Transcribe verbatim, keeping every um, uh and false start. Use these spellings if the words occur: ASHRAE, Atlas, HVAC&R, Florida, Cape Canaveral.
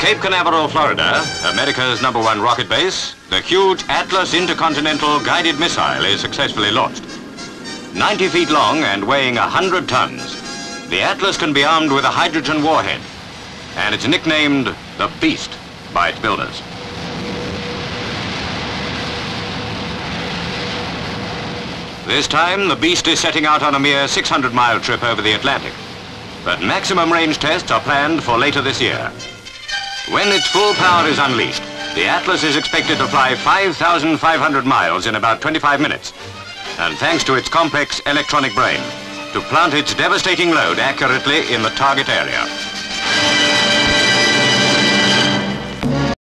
At Cape Canaveral, Florida, America's number one rocket base, the huge Atlas intercontinental guided missile is successfully launched. ninety feet long and weighing one hundred tons, the Atlas can be armed with a hydrogen warhead, and it's nicknamed the Beast by its builders. This time, the Beast is setting out on a mere six hundred mile trip over the Atlantic. But maximum range tests are planned for later this year. When its full power is unleashed, the Atlas is expected to fly five thousand five hundred miles in about twenty-five minutes, and thanks to its complex electronic brain, to plant its devastating load accurately in the target area.